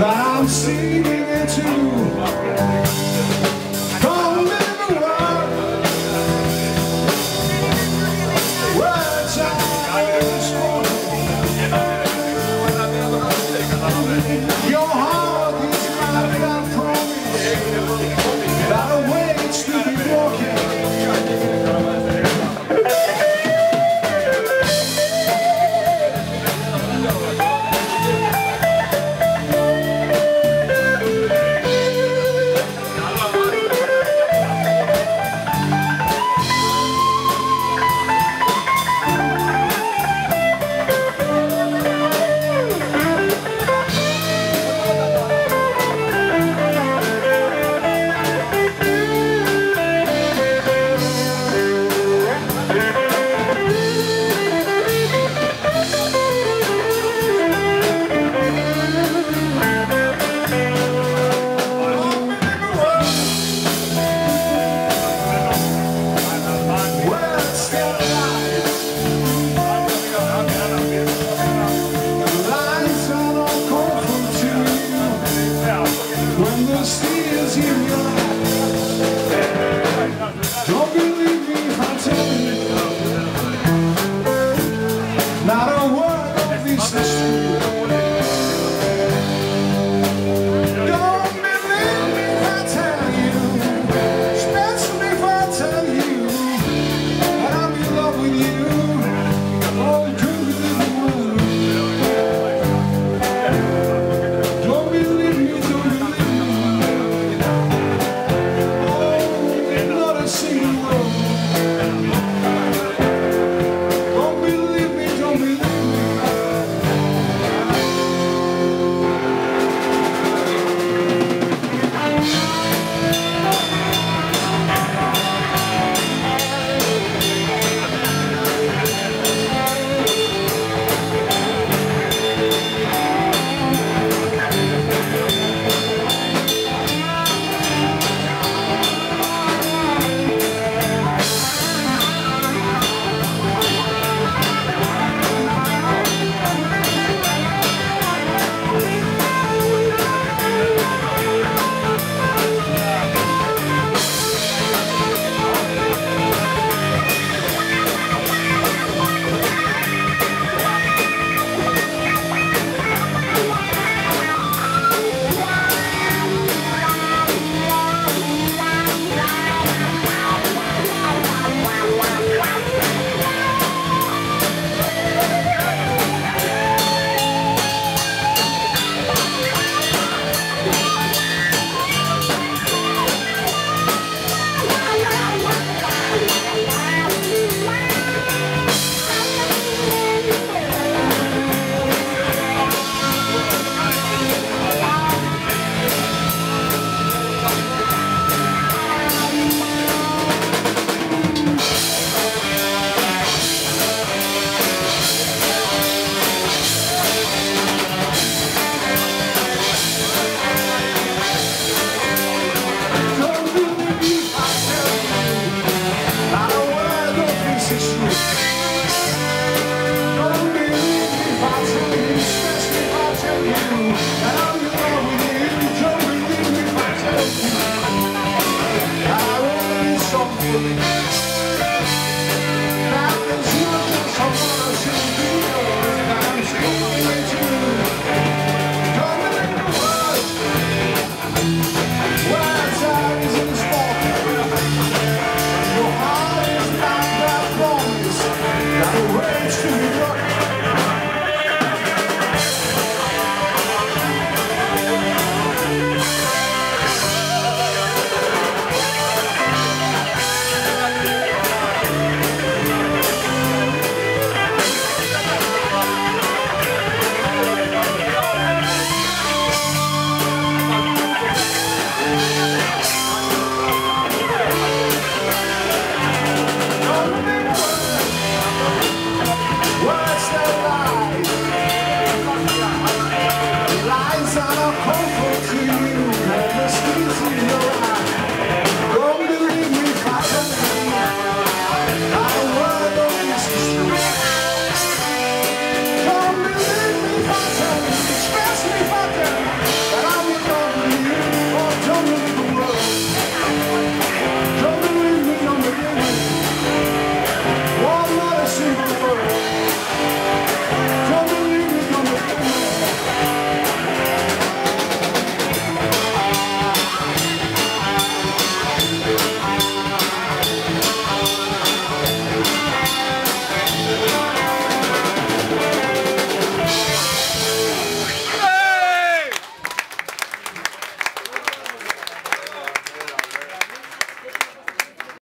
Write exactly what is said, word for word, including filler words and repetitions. that I'm singing it to.